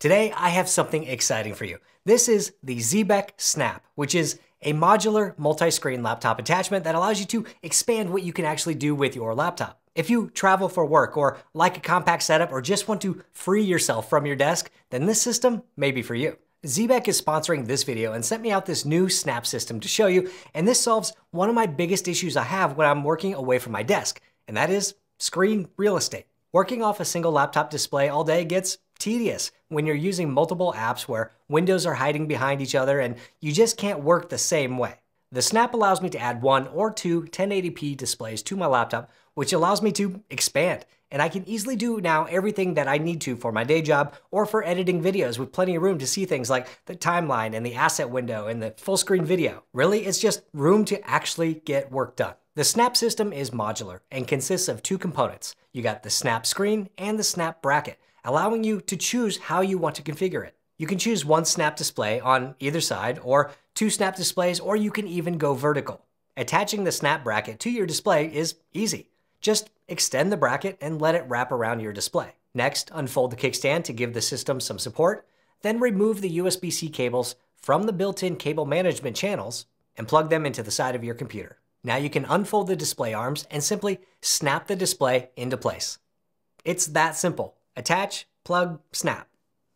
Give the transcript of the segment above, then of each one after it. Today, I have something exciting for you. This is the Xebec Snap, which is a modular multi-screen laptop attachment that allows you to expand what you can actually do with your laptop. If you travel for work or like a compact setup or just want to free yourself from your desk, then this system may be for you. Xebec is sponsoring this video and sent me out this new Snap system to show you, and this solves one of my biggest issues I have when I'm working away from my desk, and that is screen real estate. Working off a single laptop display all day gets tedious when you're using multiple apps where windows are hiding behind each other and you just can't work the same way. The Snap allows me to add one or two 1080p displays to my laptop, which allows me to expand. And I can easily do now everything that I need to for my day job or for editing videos with plenty of room to see things like the timeline and the asset window and the full screen video. Really, it's just room to actually get work done. The Snap system is modular and consists of two components. You got the Snap screen and the Snap bracket, allowing you to choose how you want to configure it. You can choose one Snap display on either side or two Snap displays, or you can even go vertical. Attaching the Snap bracket to your display is easy. Just extend the bracket and let it wrap around your display. Next, unfold the kickstand to give the system some support, then remove the USB-C cables from the built-in cable management channels and plug them into the side of your computer. Now you can unfold the display arms and simply snap the display into place. It's that simple. Attach, plug, snap.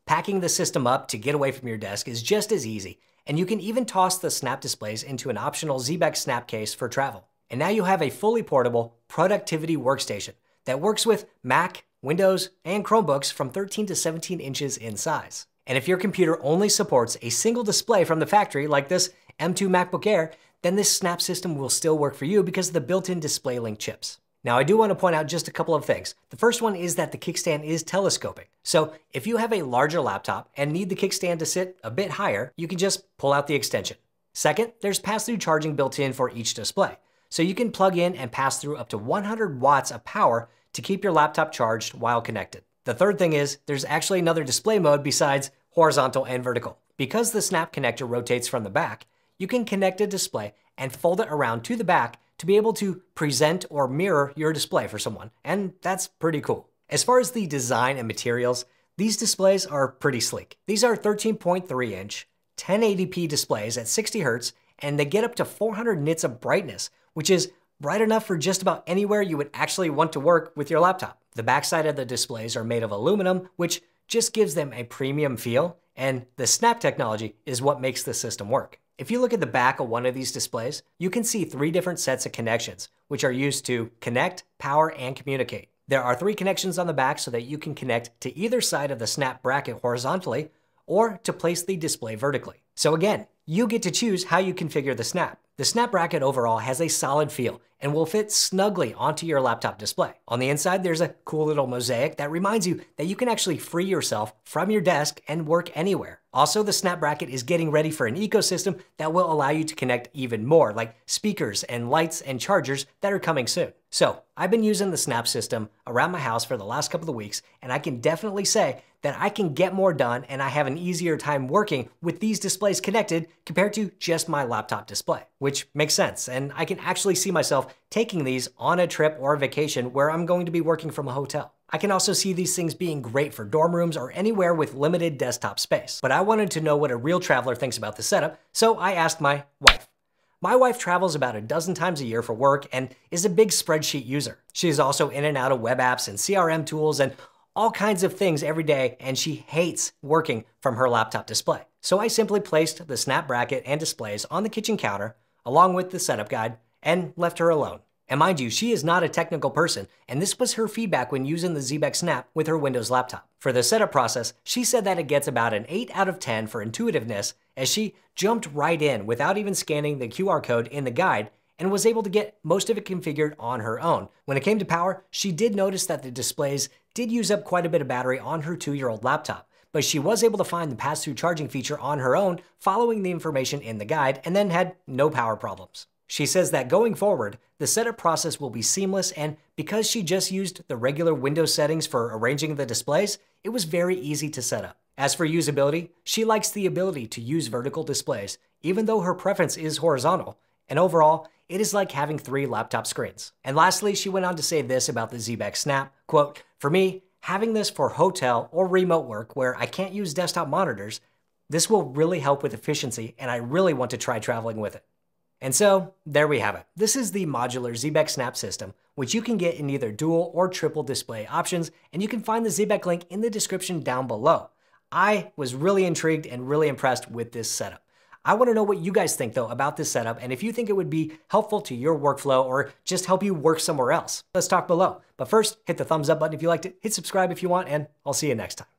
Packing the system up to get away from your desk is just as easy, and you can even toss the Snap displays into an optional Xebec Snap case for travel. And now you have a fully portable productivity workstation that works with Mac, Windows, and Chromebooks from 13 to 17 inches in size. And if your computer only supports a single display from the factory, like this M2 MacBook Air, then this Snap system will still work for you because of the built-in DisplayLink chips. Now I do want to point out just a couple of things. The first one is that the kickstand is telescoping. So if you have a larger laptop and need the kickstand to sit a bit higher, you can just pull out the extension. Second, there's pass-through charging built in for each display. So you can plug in and pass through up to 100 watts of power to keep your laptop charged while connected. The third thing is there's actually another display mode besides horizontal and vertical. Because the Snap connector rotates from the back, you can connect a display and fold it around to the back to be able to present or mirror your display for someone, and that's pretty cool. As far as the design and materials, these displays are pretty sleek. These are 13.3-inch 1080p displays at 60 Hz, and they get up to 400 nits of brightness, which is bright enough for just about anywhere you would actually want to work with your laptop. The backside of the displays are made of aluminum, which just gives them a premium feel, and the Snap technology is what makes the system work. If you look at the back of one of these displays, you can see three different sets of connections, which are used to connect, power, and communicate. There are three connections on the back so that you can connect to either side of the Snap bracket horizontally or to place the display vertically. So again, you get to choose how you configure the Snap. The Snap bracket overall has a solid feel and will fit snugly onto your laptop display. On the inside, there's a cool little mosaic that reminds you that you can actually free yourself from your desk and work anywhere. Also, the Snap bracket is getting ready for an ecosystem that will allow you to connect even more, like speakers and lights and chargers that are coming soon. So I've been using the Snap system around my house for the last couple of weeks, and I can definitely say that I can get more done and I have an easier time working with these displays connected compared to just my laptop display, which makes sense. And I can actually see myself taking these on a trip or a vacation where I'm going to be working from a hotel. I can also see these things being great for dorm rooms or anywhere with limited desktop space. But I wanted to know what a real traveler thinks about the setup, so I asked my wife. My wife travels about a dozen times a year for work and is a big spreadsheet user. She's also in and out of web apps and CRM tools and all kinds of things every day, and she hates working from her laptop display. So I simply placed the Snap bracket and displays on the kitchen counter along with the setup guide and left her alone. And mind you, she is not a technical person, and this was her feedback when using the Xebec Snap with her Windows laptop. For the setup process, she said that it gets about an 8 out of 10 for intuitiveness, as she jumped right in without even scanning the QR code in the guide and was able to get most of it configured on her own. When it came to power, she did notice that the displays did use up quite a bit of battery on her 2-year-old laptop, but she was able to find the pass-through charging feature on her own following the information in the guide and then had no power problems. She says that going forward, the setup process will be seamless, and because she just used the regular Windows settings for arranging the displays, it was very easy to set up. As for usability, she likes the ability to use vertical displays, even though her preference is horizontal, and overall, it is like having three laptop screens. And lastly, she went on to say this about the Xebec Snap, quote, "For me, Having this for hotel or remote work where I can't use desktop monitors, this will really help with efficiency, and I really want to try traveling with it. And so there we have it. This is the modular Xebec Snap system, which you can get in either dual or triple display options, and you can find the Xebec link in the description down below. I was really intrigued and really impressed with this setup. I want to know what you guys think though about this setup, and if you think it would be helpful to your workflow or just help you work somewhere else. Let's talk below. But first, hit the thumbs up button if you liked it, hit subscribe if you want, and I'll see you next time.